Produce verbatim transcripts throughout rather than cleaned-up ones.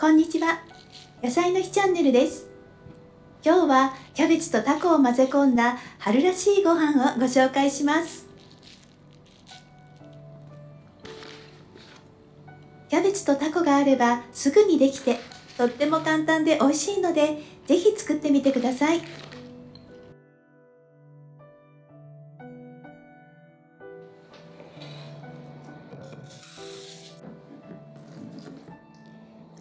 こんにちは。野菜の日チャンネルです。今日はキャベツとタコを混ぜ込んだ春らしいご飯をご紹介します。キャベツとタコがあればすぐにできて、とっても簡単で美味しいので、ぜひ作ってみてください。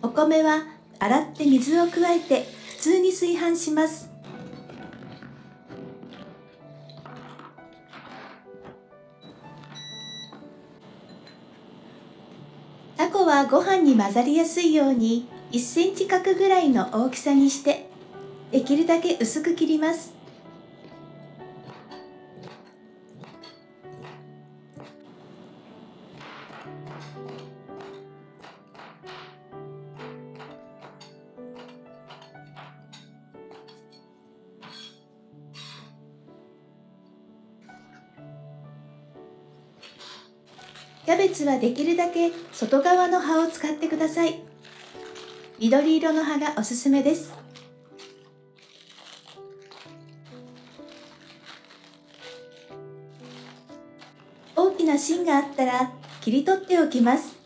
お米は洗って水を加えて普通に炊飯します。タコはご飯に混ざりやすいようにいっセンチ角ぐらいの大きさにして、できるだけ薄く切ります。キャベツはできるだけ外側の葉を使ってください。緑色の葉がおすすめです。大きな芯があったら切り取っておきます。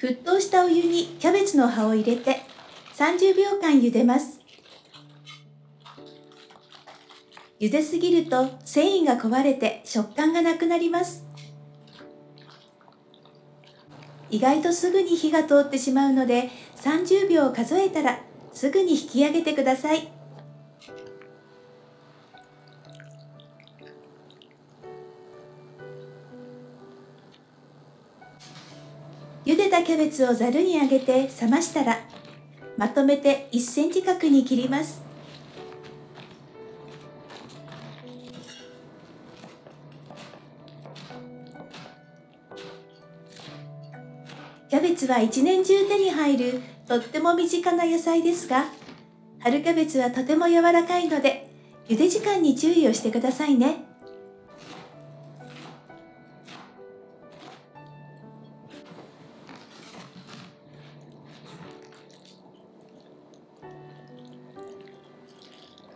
沸騰したお湯にキャベツの葉を入れてさんじゅうびょうかん茹でます。茹ですぎると繊維が壊れて食感がなくなります。意外とすぐに火が通ってしまうので、さんじゅうびょう数えたらすぐに引き上げてください。茹でたキャベツをざるにあげて冷ましたら、まとめていっセンチ角に切ります。キャベツは一年中手に入るとっても身近な野菜ですが、春キャベツはとても柔らかいので、茹で時間に注意をしてくださいね。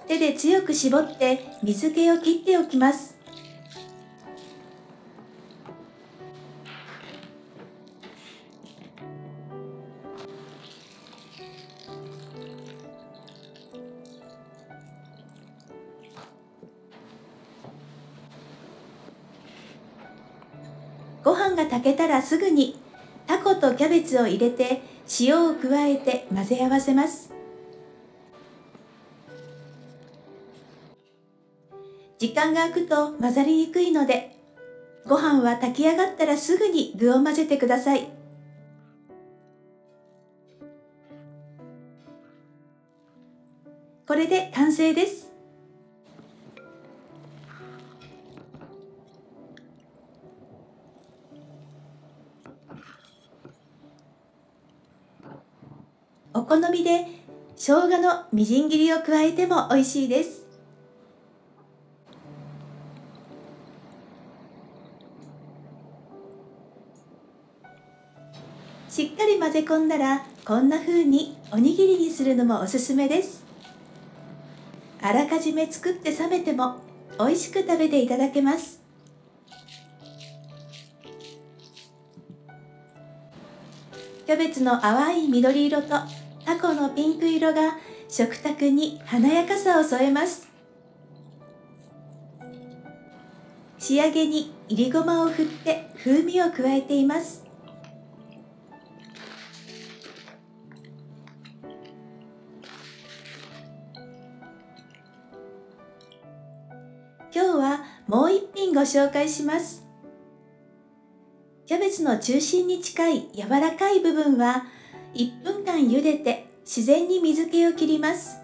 手で強く絞って水気を切っておきます。ご飯が炊けたらすぐにタコとキャベツを入れて、塩を加えて混ぜ合わせます。時間が空くと混ざりにくいので、ご飯は炊き上がったらすぐに具を混ぜてください。これで完成です。お好みで生姜のみじん切りを加えても美味しいです。しっかり混ぜ込んだら、こんな風におにぎりにするのもおすすめです。あらかじめ作って冷めても美味しく食べていただけます。キャベツの淡い緑色とタコのピンク色が食卓に華やかさを添えます。仕上げにいりごまを振って風味を加えています。今日はもう一品ご紹介します。キャベツの中心に近い柔らかい部分はいっぷんかん茹でて自然に水気を切ります。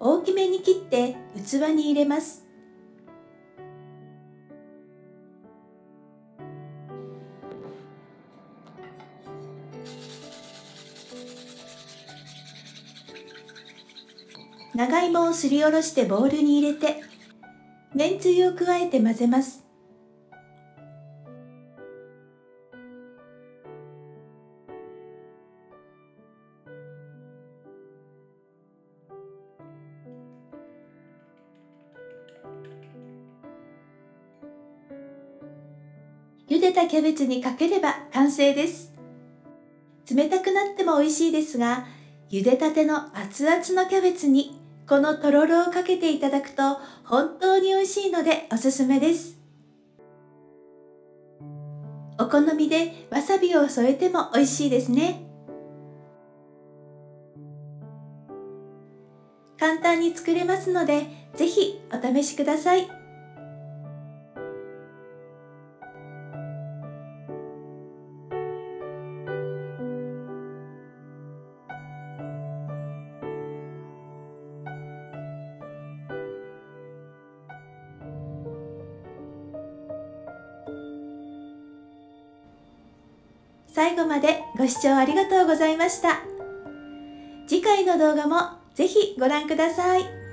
大きめに切って器に入れます。長芋をすりおろしてボウルに入れて、めんつゆを加えて混ぜます。茹でたキャベツにかければ完成です。冷たくなっても美味しいですが、茹でたての熱々のキャベツにこのとろろをかけていただくと本当に美味しいのでおすすめです。お好みでわさびを添えても美味しいですね。簡単に作れますので、ぜひお試しください。最後までご視聴ありがとうございました。次回の動画もぜひご覧ください。